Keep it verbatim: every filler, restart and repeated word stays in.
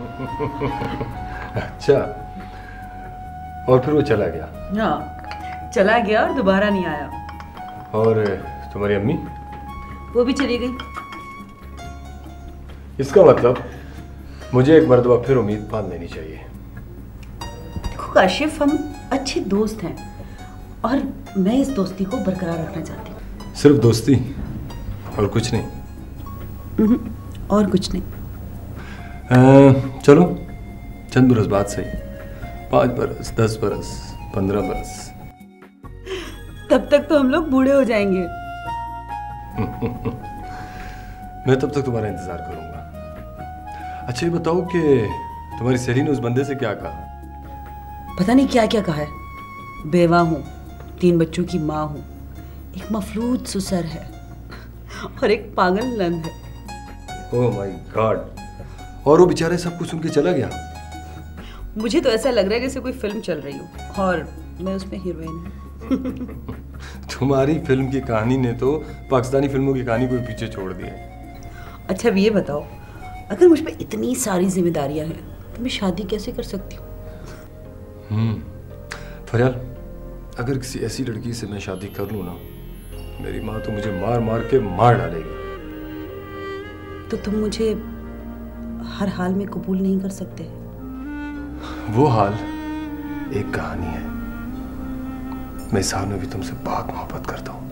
अच्छा, और फिर वो चला गया? हाँ, चला गया और दोबारा नहीं आया। और तुम्हारी अम्मी? वो भी चली गई। इसका मतलब मुझे एक मरतबा फिर उम्मीद बांध लेनी चाहिए। देखो काशिफ, हम अच्छे दोस्त हैं और मैं इस दोस्ती को बरकरार रखना चाहती हूँ। सिर्फ दोस्ती और कुछ नहीं? और कुछ नहीं। आ, चलो चंद बरस बाद सही, पाँच बरस, दस बरस, पंद्रह बरस, तब तक तो हम लोग बूढ़े हो जाएंगे। मैं तब तक तुम्हारा इंतजार करूंगा। अच्छा ये बताओ कि तुम्हारी सहेली ने उस बंदे से क्या कहा? पता नहीं क्या क्या कहा है। बेवा हूँ, तीन बच्चों की माँ हूँ, एक मफलूज सुसर है और एक पागल नंद है। ओह माय गॉड, और वो बेचारे सब कुछ सुन के चला गया? मुझे तो ऐसा लग रहा है जैसे कोई फिल्म चल रही हो और मैं उसमें हीरोइन हूँ। तुम्हारी फिल्म की कहानी ने तो पाकिस्तानी फिल्मों की कहानी को पीछे छोड़ दिया। अच्छा अब ये बताओ, अगर मुझ पर इतनी सारी जिम्मेदारियाँ हैं तो मैं शादी कैसे कर सकती हूँ? फरियाल, अगर किसी ऐसी लड़की से मैं शादी कर लूँ ना, मेरी माँ तो मुझे मार मार के मार डालेगी। तो तुम मुझे हर हाल में कबूल नहीं कर सकते? वो हाल एक कहानी है। मैं इस हाल में भी तुमसे बहुत मोहब्बत करता हूँ।